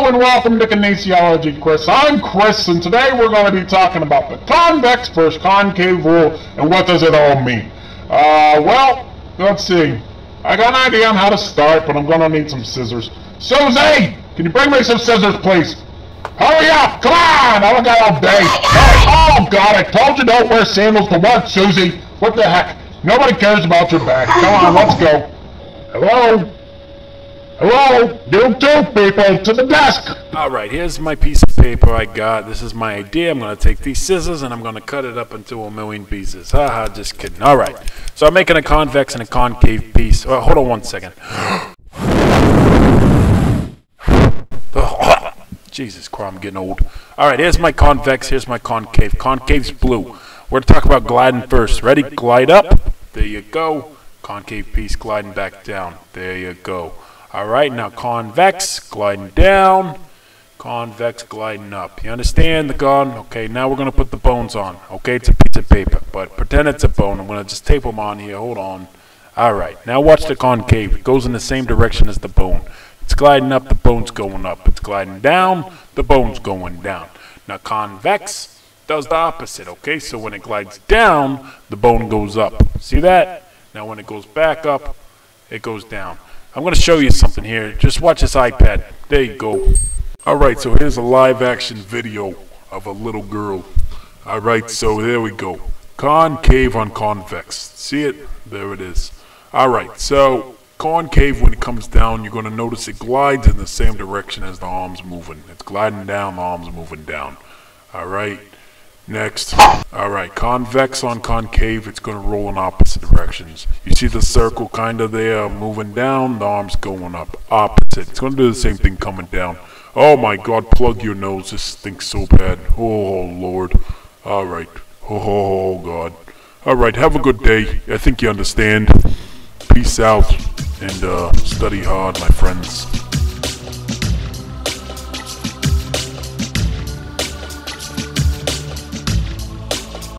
Hello and welcome to Kinesiology Kris. I'm Kris, and today we're going to be talking about the convex versus concave rule and what does it all mean. Well, let's see. I got an idea on how to start, but I'm going to need some scissors. Susie, can you bring me some scissors, please? Hurry up! Come on! I don't got all day. Oh, God, I told you don't wear sandals for what, Susie? What the heck? Nobody cares about your back. Come on, let's go. Hello? Hello, you two people, to the desk! Alright, here's my piece of paper I got. This is my idea. I'm going to take these scissors and I'm going to cut it up into a million pieces. Haha, just kidding. Alright, so I'm making a convex and a concave piece. Oh, hold on one second. Jesus Christ, I'm getting old. Alright, here's my convex, here's my concave. Concave's blue. We're going to talk about gliding first. Ready? Glide up. There you go. Concave piece gliding back down. There you go. Alright, now convex, gliding down, convex, gliding up. You understand the gun? Okay, now we're going to put the bones on. Okay, it's a piece of paper, but pretend it's a bone. I'm going to just tape them on here. Hold on. Alright, now watch the concave. It goes in the same direction as the bone. It's gliding up, the bone's going up. It's gliding down, the bone's going down. Now convex does the opposite, okay? So when it glides down, the bone goes up. See that? Now when it goes back up, it goes down. I'm going to show you something here. Just watch this iPad. There you go. Alright, so here's a live action video of a little girl. Alright, so there we go. Concave on convex. See it? There it is. Alright, so concave, when it comes down, you're going to notice it glides in the same direction as the arm's moving. It's gliding down, the arm's moving down. Alright, next. Alright, convex on concave, it's going to roll in opposite directions. You see the circle kind of there moving down, the arm's going up. Opposite. It's going to do the same thing coming down. Oh my God, plug your nose. This stinks so bad. Oh Lord. Alright. Oh God. Alright, have a good day. I think you understand. Peace out and study hard, my friends.